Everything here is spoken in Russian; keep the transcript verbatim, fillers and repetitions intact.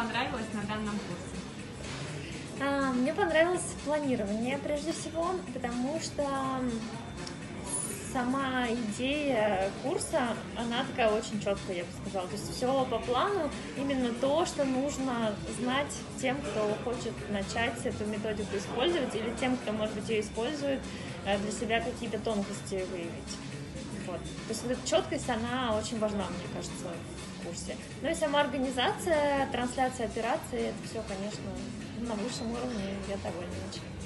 понравилось на данном курсе? А, мне понравилось планирование, прежде всего, потому что сама идея курса, она такая очень четкая, я бы сказала. То есть все по плану, именно то, что нужно знать тем, кто хочет начать эту методику использовать, или тем, кто, может быть, ее использует, для себя какие-то тонкости выявить. Вот. То есть эта четкость, она очень важна, мне кажется, в курсе. Ну и сама организация, трансляция операции, это все, конечно, на высшем уровне, я довольна очень.